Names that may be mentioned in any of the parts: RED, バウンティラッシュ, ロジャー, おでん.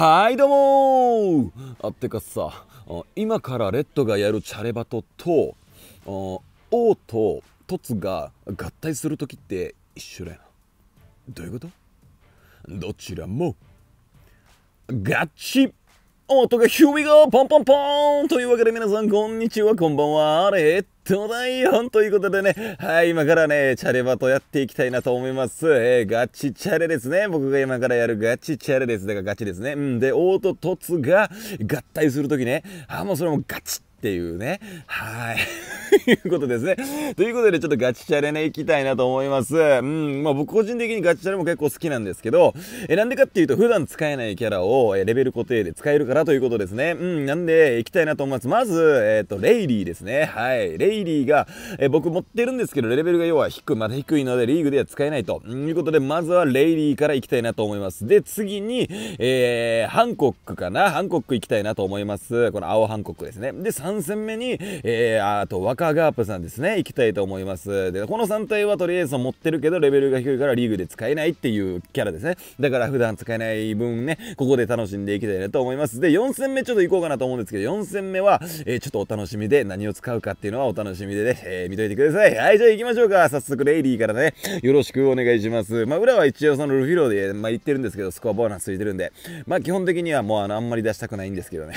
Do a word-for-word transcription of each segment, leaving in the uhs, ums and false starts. はいどうもー。あってかさ、今からレッドがやるチャレバトと王とトツが合体する時って一緒だよ。どういうこと？どちらもガチ音がヒュービーがポンポンポーンというわけで、皆さんこんにちは、こんばんは、レッドだよということでね、はい、今からね、チャレバトやっていきたいなと思います。えー、ガチチャレですね。僕が今からやるガチチャレです。だからガチですね。うん、で、王とトツが合体するときね、あ、もうそれもガチっていうね、はい。いうことですね。ということで、ちょっとガチチャレね、行きたいなと思います。うん、まあ僕個人的にガチチャレも結構好きなんですけど、え、なんでかっていうと、普段使えないキャラを、え、レベル固定で使えるからということですね。うん、なんで、行きたいなと思います。まず、えっと、レイリーですね。はい。レイリーが、え、僕持ってるんですけど、レベルが要は低く、まだ低いので、リーグでは使えないということで、まずはレイリーから行きたいなと思います。で、次に、えー、ハンコックかな。ハンコック行きたいなと思います。この青ハンコックですね。で、さん戦目に、えー、あと、若ガープさんですね、行きたいと思います。で、このさん体はとりあえず持ってるけどレベルが低いからリーグで使えないっていうキャラですね。だから普段使えない分ね、ここで楽しんでいきたいなと思います。で、よん戦目ちょっと行こうかなと思うんですけど、よん戦目は、えー、ちょっとお楽しみで、何を使うかっていうのはお楽しみで、ね、えー、見といてください。はい、じゃあ行きましょうか。早速レイリーからね、よろしくお願いします。まあ裏は一応そのルフィローで、まあ、言ってるんですけど、スコアボーナスついてるんで、まあ基本的にはもうあのあんまり出したくないんですけどね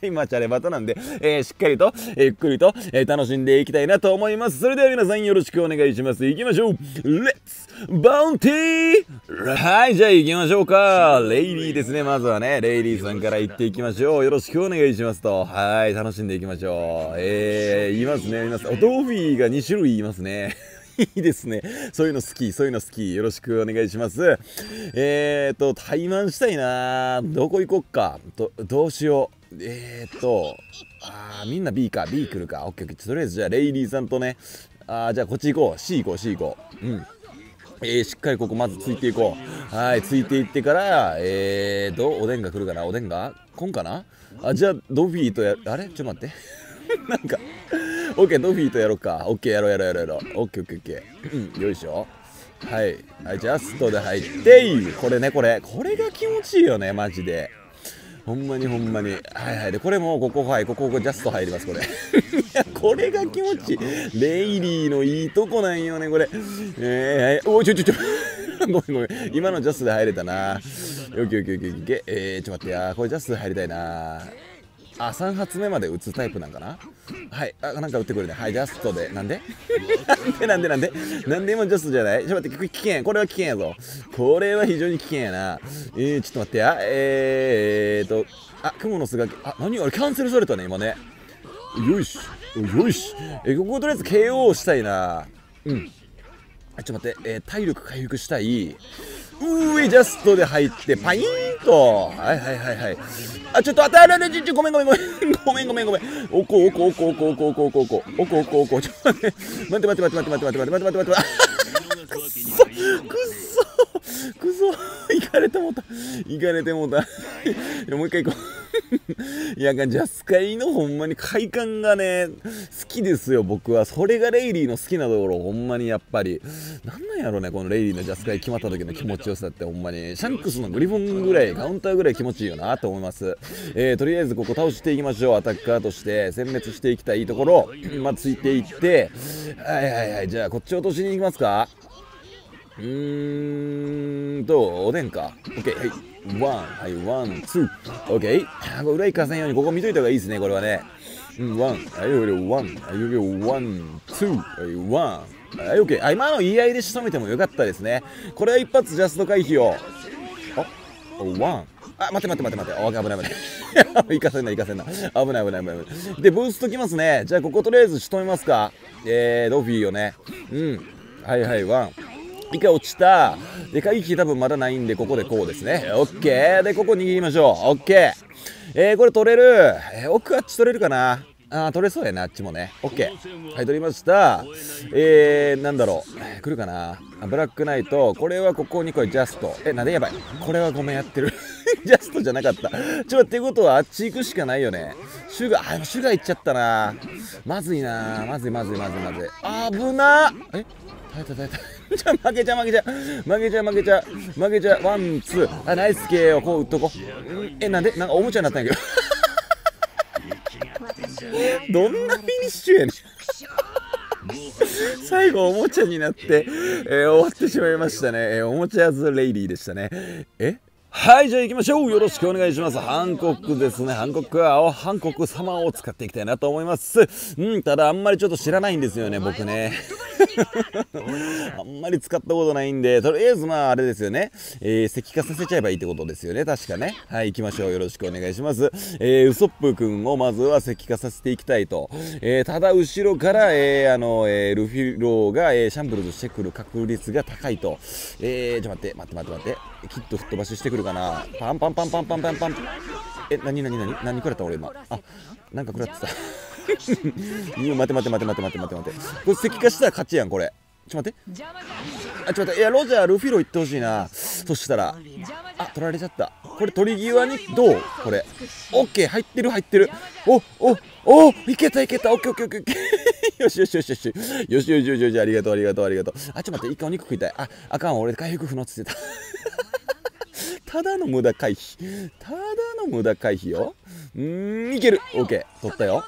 今チャレバトなんで、えー、しっかりと、えー、ゆっくりと、えー、楽しんでいきたいなと思います。それでは皆さんよろしくお願いします。いきましょう。レッツバウンティー。はい、じゃあ行きましょうか。レイリーですね。まずはね、レイリーさんから行っていきましょう。よろしくお願いしますと。はい、楽しんでいきましょう。えー、いますね、います。おドーフィーがに種類いますね。いいですね。そういうの好き、そういうの好き。よろしくお願いします。えーと、対マンしたいな。どこ行こっか。ど、どうしよう。えーと、あー、みんな B か、B 来るか、オッケーオッケー。とりあえず、じゃあ、レイリーさんとね、あー、じゃあ、こっち行こう、C 行こう、C 行こう。うん。えー、しっかりここ、まずついていこう。はい、ついていってから、えーと、おでんが来るかな、おでんがコンかなあ、じゃあ、ドフィーとや、あれちょっと待って。なんか、オッケー、ドフィーとやろうか。オッケー、やろうやろうやろうやろう。オッケー、オッケー、オッケー。うん、よいしょ。はい、はい、ジャストで入って、これね、これ、これが気持ちいいよね、マジで。ほんまにほんまに。はいはい。で、これも、ここ、はい、ここ、ここジャスト入ります、これ。いや、これが気持ちいい。レイリーのいいとこなんよね、これ。えー、はい。おい、ちょちょちょ。ごめんごめん。今のジャストで入れたな。よきよきよきよきよき。えー、ちょっと待ってや。これジャストで入りたいな。あ、さん発目まで打つタイプなんかな。はい。あ、なんか打ってくるね。はい、ジャストで。なんでなんでなんでなんで今ジャストじゃない。ちょっと待って、危険。これは危険やぞ。これは非常に危険やな。えー、ちょっと待ってや。えーと、あ、雲の巣が、あ、何あれ、キャンセルされたね、今ね。よいし。よいし。え、こことりあえず ケーオー したいな。うん。ちょっと待って、えー、体力回復したい。うーい、ジャストで入って、パインと。はいはいはいはい。あ、ちょっと、あたあらら、ちょ、ちょ、ごめんごめんごめん。ごめんごめんごめん。おこおこおこおこおこおこおこおこおこおこおこ。ちょっと待って。待って待って待って待って待って待って待って待って待って。くっそくっそくっそ。いかれてもうた。いかれてもうた。もう一回行こう。いや、ジャス界のほんまに快感がね、好きですよ、僕は。それがレイリーの好きなところ、ほんまにやっぱり。なんなんやろね、このレイリーのジャス界決まった時の気持ちよさって、ほんまに。シャンクスのグリフォンぐらい、カウンターぐらい気持ちいいよなと思います。えー、とりあえずここ倒していきましょう、アタッカーとして。殲滅していきたいところ、まあ、ついていって、はいはいはい、じゃあ、こっち落としに行きますか。うーんと、おでんか。オッケー、はい。ワン、はい、ワン、ツー、オッケー。あー、裏行かせんように、ここ見といた方がいいですね、これはね。うん、ワン、はい、ワン、はい、ワン、ツー、はい、ワン、はい、オッケー。あ、今の言い合いで仕留めてもよかったですね。これは一発ジャスト回避を。あ、ワン。あ、待って待って待って待って。お、危ない危ない。行かせんな、行かせんな。危ない危ない危ない。で、ブーストきますね。じゃあ、こことりあえず仕留めますか。えー、ドフィーをね。うん。はいはい、ワン。一回落ちた。で、回避多分まだないんで、ここでこうですね。オッケー。で、ここ握りましょう。オッケー。えー、これ取れる。えー、奥あっち取れるかな。あー取れそうやな、あっちもね。 OK、 はい取りました。えー、なんだろう、来るかな、ブラックナイト。これはここに来い、ジャスト。え、なんでやばい、これはごめんやってるジャストじゃなかった。ちょってことはあっち行くしかないよね。シュガー、あシュガー行っちゃったな。まずいな、まずいまずいまずいまずい、危なっ。え、耐えた耐えたじゃあ負けちゃう負けちゃう負けちゃう負けちゃう負けちゃう。ワンツー、あナイス系をこう打っとこう。え、なんでなんかおもちゃになったんやけどどんなフィニッシュやねん最後おもちゃになって、えー、終わってしまいましたね、えー、おもちゃズレイリーでしたね。え、はい、じゃあ行きましょう。よろしくお願いします。ハンコックですね。ハンコックは、ハンコック様を使っていきたいなと思います。うん、ただあんまりちょっと知らないんですよね、僕ね。あんまり使ったことないんで、とりあえずまああれですよね。えー、石化させちゃえばいいってことですよね、確かね。はい、行きましょう。よろしくお願いします。えー、ウソップくんをまずは石化させていきたいと。えー、ただ後ろから、えー、あの、えー、ルフィローが、えー、シャンブルズしてくる確率が高いと。えー、ちょっと待って、待って待って待って。きっと吹っ飛ばししてくる。かなパンパンパンパンパンパンパン。え、なになになに何食らった俺今。あ、なんか食らってたいや待て待て待て待て待て待て待て、これ石化したら勝ちやんこれ。ちょ待って、あちょ待って、いやロジャールフィロ行ってほしいな。そしたらあ取られちゃった。これ取り際にどう、これオッケー、入ってる入ってる。おおお、いけたいけた、オッケーオッケーオッケーよしよしよしよしよしよしよしよしよし、ありがとうありがとうありがとう。あちょ待って、一回お肉食いたい。ああかん、俺回復不能つってたただの無駄回避、ただの無駄回避よ。んー、いける。オッケー、取ったよ。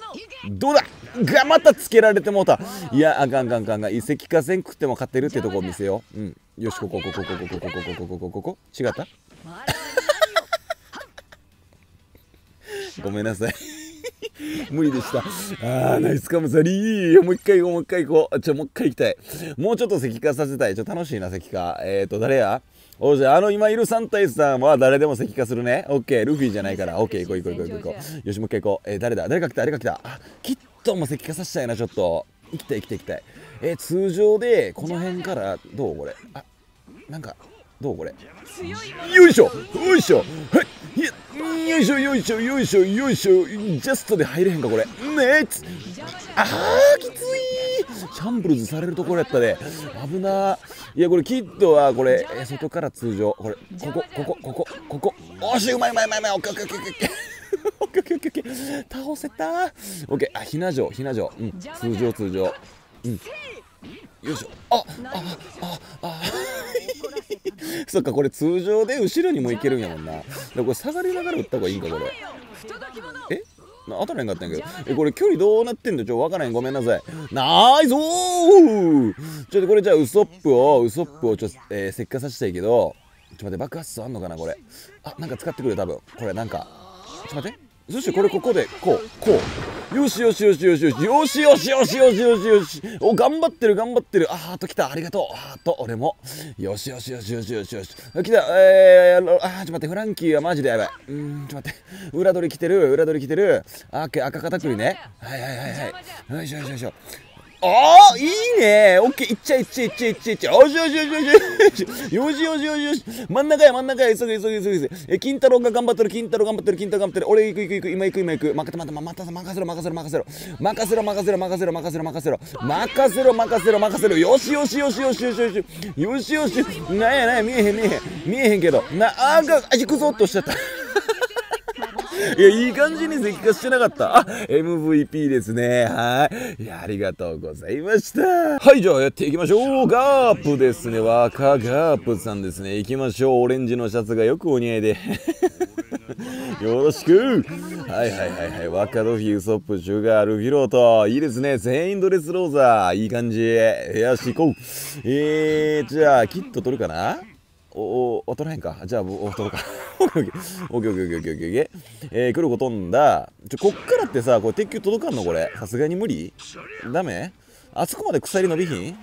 どうだが、またつけられてもうた。いや、あかんかんかんかん。遺跡化せん食っても勝てるってとこを見せよう。うん。よし、ここ、ここ、ここ、ここ、ここ、ここ、ここ、ここ。違ったごめんなさい。無理でした。あー、ナイスカムサリー。もう一回行こう、もう一回行こう。ちょ、もう一回行きたい。もうちょっと石化させたい。ちょ、楽しいな、石化。えーと、誰やおう、じゃあ、あの今いるさん体さんは誰でも石化するね。オッケー、ルフィじゃないから。オッケー、行こう行こう行こう行こう。よし、もう一回行こう。えー、誰だ誰か来た誰か来た。あ、キットも石化させたいな、ちょっと。生きて生きて生きて。えー、通常で、この辺から、どうこれ。あ、なんか、どうこれ。よいしょよいしょ、はいや、よいしょよいしょよいしょよいしょ、ジャストで入れへんかこれ。ねっ、あーきつい。シャンブルズされるところやったで、危なー。いやこれキッドはこれ外から通常、これここここここここ、おーし、うまいうまいうまいうまい、オッケーオッケーオッケーオッケーオッケーオッケー、倒せたー。オッケー、あ、ひな城ひな城、うん、通常通常、うん、よいしょ、ああああそっか、これ通常で後ろにもいけるんやもんな。これ下がりながら打った方がいいんかこれ。え、当たらへんかったんやけど。え、これ距離どうなってんの、ちょ分からへん、ごめんなさい。ナイスー。ちょっとこれじゃあウソップをウソップをちょっと、えー、石化させたいけど、ちょっと待って、爆発数あんのかなこれ。あ、なんか使ってくる多分これ。なんかちょっと待って、そしてこれここでこうこう、よしよしよしよしよしよしよしよしよしよしよし、お、頑張ってる頑張ってる。あ、ハート来た、ありがとうハート。俺もよしよしよしよしよしよし来た。えー、あー、ちょっと待って、フランキーはマジでやばい。うーん、ちょっと待って、裏取り来てる裏取り来てる。あー、赤片栗ね。はいはいはいはい、よいしょよいしょよいしょ。あー、いいねー。オッケー、いっちゃいっちゃいっちゃいっちゃいっちゃい、よしよしよしよしよしよしよしよしよし、真ん中や真ん中や、急げ急げ急げ急げ。え、金太郎が頑張ってる金太郎頑張ってる金太郎頑張ってる。俺行く行く行く、今行く今行く、任せろ任せろ任せろ任せろ任せろ任せろ任せろ任せろ任せろ任せろ任せろ任せろ、よしよしよしよしよしよしよしよし、なんやなんや、見えへん見えへん見えへんけどな。あーが、あ、行くぞっとしちゃったいや、いい感じに石化してなかった。あ、エムブイピー ですね。はい、いや、ありがとうございました。はい、じゃあやっていきましょう。ガープですね、若ガープさんですね。行きましょう。オレンジのシャツがよくお似合いでよろしく。はいはいはいはい、若ドフィー、ウソップ、シュガー、ルフィローと、いいですね。全員ドレスローザー、いい感じ。よし、行こう。えー、じゃあキット取るかな。おお、取らへんか。じゃあ、お、取るか。オッケーオッケーオッケーオッケーオッケーオッケー。えー、クルコ飛んだ。ちょ、こっからってさ、これ鉄球届かんのこれ。さすがに無理？ダメ？あそこまで鎖伸びひん？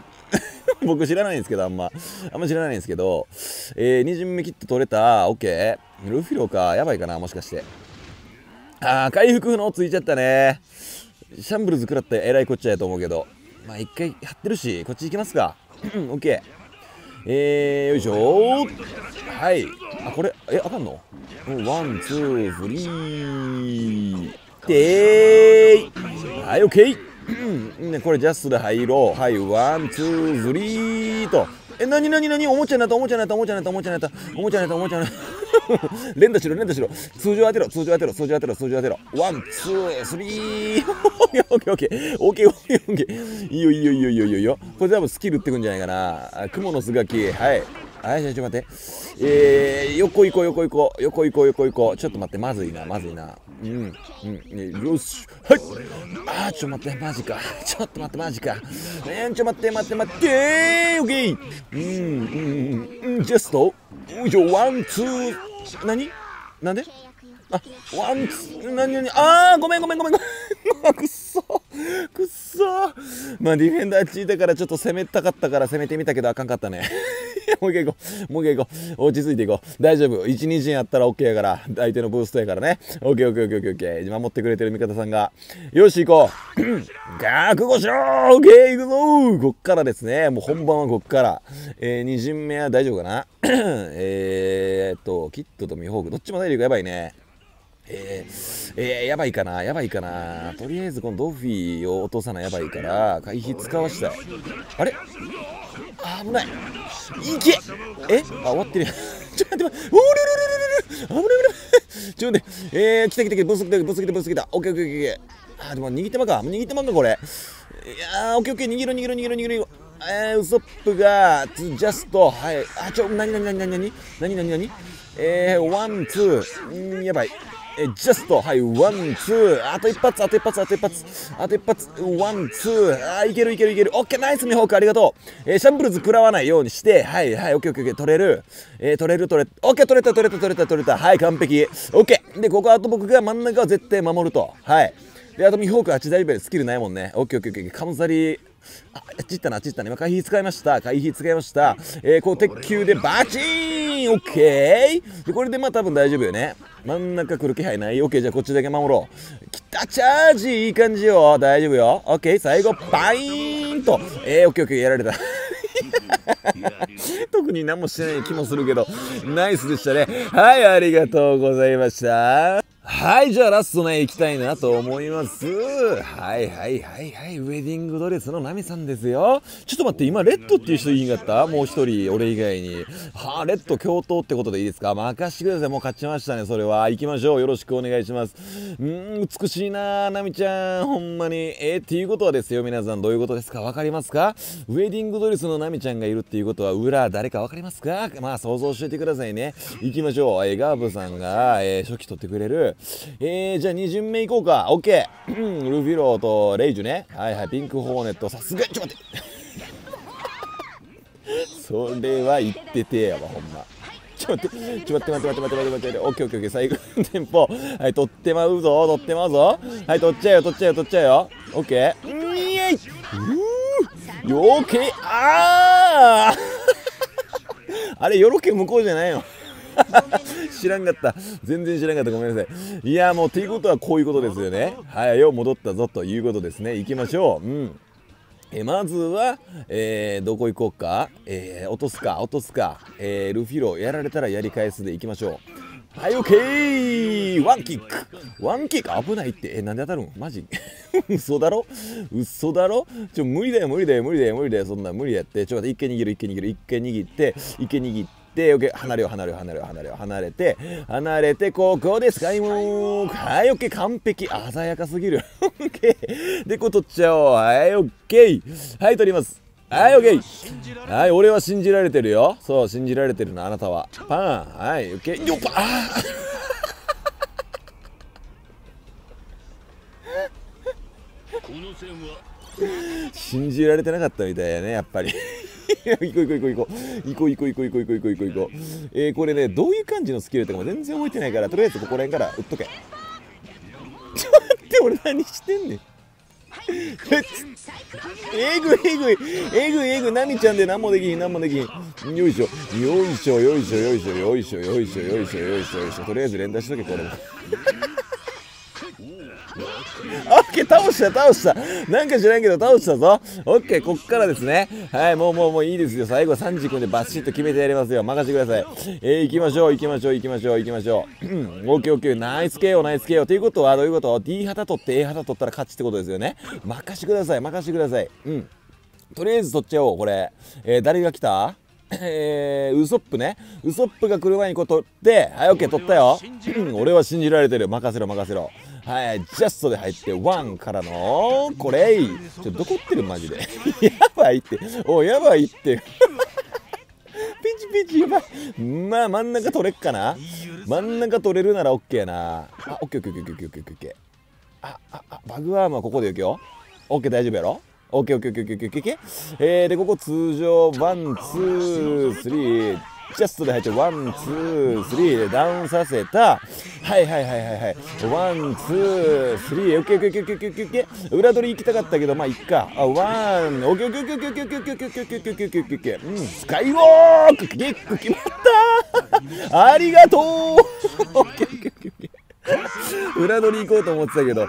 僕知らないんですけど、あんま。あんま知らないんですけど。えー、に巡目切って取れた。オッケー。ルフィローか。やばいかな、もしかして。あー、回復不能ついちゃったね。シャンブルズ食らったらえらいこっちゃやと思うけど。まあ、一回張ってるし、こっち行きますか。うん、オッケー。えー、よいしょー。はい、あ、これ、え、あかんの？ワンツースリー、てー、はい、オッケー、ね、これジャストで入ろう。はい、ワン、ツー、スリーと。え、なになになに、おもちゃになった、おもちゃになった、おもちゃになった、おもちゃになった、おもちゃになった、おもちゃになった連打しろ、連打しろ、通常当てろ、通常当てろ、通常当てろ、通常当てろ、ワン、ツー、スリーオッケーオッケーオッケーオッケーオッケー、いいよいいよいいよいいよいいよ。これ多分スキル打ってくんじゃないかな。雲の巣柿、はいはい、じゃあちょっと待って、えー、横行こう横行こう横行こう横行こう。ちょっと待って、まずいなまずいな、うんうん、よし、はい、あー、ちょっと待って、マジか、ちょっと待って、マジか、えー、ちょっと待って待って待って、オッケー、うんうんうん、ジェスト、よいしょ、ワンツー、何なんで、あ、ワンツー、何何、あー、ごめんごめんごめんごめんくっそくっそ、まあディフェンダーチーだからちょっと攻めたかったから攻めてみたけどあかんかったねもう一回行こう、もう一回行こう、落ち着いていこう、大丈夫、いち、に陣あったら OK やから、相手のブーストやからね、 OKOKOKOK、 守ってくれてる味方さんが、よし行こう覚悟しろー、 OK 行くぞー。こっからですね、もう本番はこっから、えー、に陣目は大丈夫かなえーっとキッドとミホークどっちも体力やばいね、えー、えー、やばいかな、やばいかな、とりあえずこのドフィーを落とさなやばいから回避使わしたい。あれ、危ない、いけ、え、あ、終わってるやんちょっと待って、おー、危ない危ない危ない、ちょっと待って、えー、来た来た来た、ぶつけたぶつけたぶつけた、オッケーオッケーオッケー、あー、でも握ってまんか、握ってまんかこれ、いやー、オッケーオッケー、握ろ握ろ握ろ握ろ、えー、ウソップがジャスト、はい、あ、ちょ、なになになになになになになになに、えー、ワン、ツー、ん、やばい、え、ジャスト、はい、ワン、ツー、あと一発、あと一発、あと一発、あと一発、ワン、ツー、あー、いけるいけるいける、オッケー、ナイスミホーク、ありがとう、えー、シャンブルズ食らわないようにして、はいはい、オッケーオッケーオッケー、取れる、えー、取れる取れ、オッケー、取れた取れた取れた取れた、はい、完璧、オッケー、で、ここ、あと僕が真ん中は絶対守ると、はい、で、あとミホークははちダイブでスキルないもんね、オッケーオッケーオッケー、カムザリー、あ、ちったな、ちったな、今回避使いました、回避使いました、えー、こう鉄球でバチーン、オッケー、でこれでまあ多分大丈夫よね、真ん中来る気配ない、オッケー、じゃあこっちだけ守ろう、きた、チャージ、いい感じよ、大丈夫よ、オッケー、最後バイーンと、えー、オッケーオッケー、やられた特に何もしてない気もするけど、ナイスでしたね。はい、ありがとうございました。はい、じゃあラストね、行きたいなと思います。はいはいはいはい、ウェディングドレスのナミさんですよ。ちょっと待って、今、レッドっていう人いなかった？もう一人、俺以外に。はあ、レッド共闘ってことでいいですか？任してください。もう勝ちましたね、それは。行きましょう。よろしくお願いします。うーん、美しいなぁ、ナミちゃん。ほんまに。えー、っていうことはですよ、皆さん、どういうことですか？わかりますか？ウェディングドレスのナミちゃんがいるっていうことは、裏、誰かわかりますか？まあ、想像しておいてくださいね。行きましょう。えー、ガーブさんが、えー、初期取ってくれる。えー、じゃあに巡目いこうか。オッケー、うん、ルフィローとレイジュね。はいはい、ピンクホーネット、さすが、ちょっと待ってそれは言っててやわ、ほんま。ちょっと待って、ちょっと待って待って待って待って待って、オッケーオッケーオッケー、最後のテンポ、はい、取ってまうぞ、取ってまうぞ、はい、取っちゃうよ取っちゃうよ取っちゃうよ、オッケー、うん、イエイ、うー、よけ、あーあれ、よろけ向こうじゃないよ知らんかった、全然知らんかった、ごめんなさい。いや、もうっていうことはこういうことですよね。はい、よう戻ったぞということですね。行きましょう。うん、え、まずは、えー、どこ行こうか、えー、落とすか落とすか、えー、ルフィローやられたらやり返すで行きましょう。はい、オッケー、ワンキックワンキック、危ないって、え、なんで当たるん、マジ嘘だろ嘘だろ、ちょ、無理だよ無理だよ無理だよ無理だよ、そんな無理やって、ちょっと待って、一回握る一回握る一回握って一回握って、で、オッケー、離れよ離れよ離れよ離れよ離れて離れて、ここでスカイモーク、はい、オッケー、完璧、鮮やかすぎるオッケー、で、こう取っちゃおう、はい、オッケー、はい、取ります、はい、オッケー、はい、俺は信じられてるよ、そう、信じられてるのあなたは、パン、はい、オッケー、よっ、パー信じられてなかったみたいやね、やっぱり行こう行こう行こう行こう行こう行こう行こう行こう行こう行こう行こう、えー、これね、どういう感じのスキルとかも全然覚えてないから、とりあえずここら辺から打っとけちょっと待って、俺何してんねんえぐいえぐいえぐいえぐい、ナミちゃんで何もできひん何もできひん、よいしょよいしょよいしょよいしょよいしょよいしょよいしょよいしょよいしょ、とりあえず連打しとけこれもケー、倒した倒した、なんか知らんけど倒したぞ。オッケー、こっからですね。はい、もうもうもういいですよ。最後はさんじゅっぷんでバシッと決めてやりますよ。任せてください。えー、行きましょう行きましょう行きましょう行きましょう。オッケーオッケー、ナイス ケーオー ナイス ケーオー。ということはどういうこと？ ディー 旗取って エー 旗取ったら勝ちってことですよね。任してください任してください。うん。とりあえず取っちゃおう、これ。えー、誰が来た？えー、ウソップね。ウソップが車にこう取って、はい、オッケー、取ったよ。俺は信じられてる。任せろ、任せろ。はい、ジャストで入って、ワンからの、これい。ちょ、どこってるマジで。やばいって。お、やばいって。ピチピチ、やばい。まあ、真ん中取れっかな。真ん中取れるならオッケーやな。あ、オッケー、オッケー、オッケー、オッケー、オッケー。あ、あ、あ、バグアームはここでよけよ。オッケー、大丈夫やろ。オッケーオッケーオッケーオッケーオッケー。えー、で、ここ通常、ワン、ツー、スリー、ジャストで入って、ワン、ツー、スリーでダウンさせた。はいはいはいはいはい。ワン、ツー、スリー、オッケーオッケーオッケーオッケーオッケーオッケー。裏取り行きたかったけど、まあ、いっか。あ、ワン、オッケーオッケーオッケーオッケーオッケーオッケーオッケーオッケーオッケーオッケー。うん、スカイウォーク、キック決まったありがとうオッケーオッケーオッケーオッケー。裏取り行こうと思ってたけど、あ、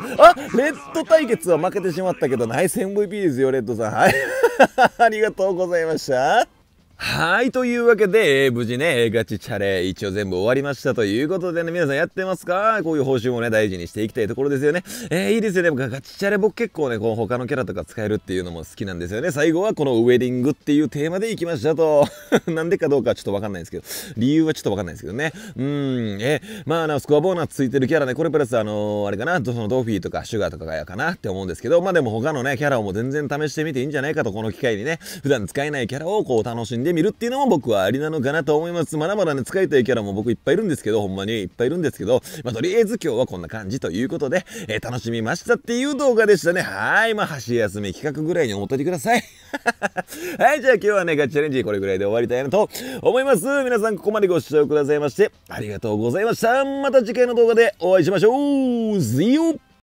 レッド対決は負けてしまったけど、ナイス エムブイピー ですよ、レッドさん。はい。ありがとうございました。はい。というわけで、えー、無事ね、ガチチャレ、一応全部終わりましたということでね、皆さんやってますか？こういう報酬もね、大事にしていきたいところですよね。えー、いいですよね。ガチチャレ、僕結構ね、こう他のキャラとか使えるっていうのも好きなんですよね。最後はこのウェディングっていうテーマでいきましたと。なんでかどうかはちょっとわかんないんですけど、理由はちょっとわかんないんですけどね。うーん、えー、まあ、な、スコアボーナスついてるキャラね、これプラス、あのー、あれかな、そのドーフィーとかシュガーとかがやかなって思うんですけど、まあでも他のね、キャラをもう全然試してみていいんじゃないかと、この機会にね、普段使えないキャラをこう楽しんで、で見るっていうのも僕はありなのかなと思います。まだまだね、使いたいキャラも僕いっぱいいるんですけど、ほんまにいっぱいいるんですけど、まあ、とりあえず今日はこんな感じということで、えー、楽しみましたっていう動画でしたね。はい。まあ、箸休め企画ぐらいに思っといてください。はい。じゃあ今日はね、ガチチャレンジこれぐらいで終わりたいなと思います。皆さん、ここまでご視聴くださいまして、ありがとうございました。また次回の動画でお会いしましょう。See you!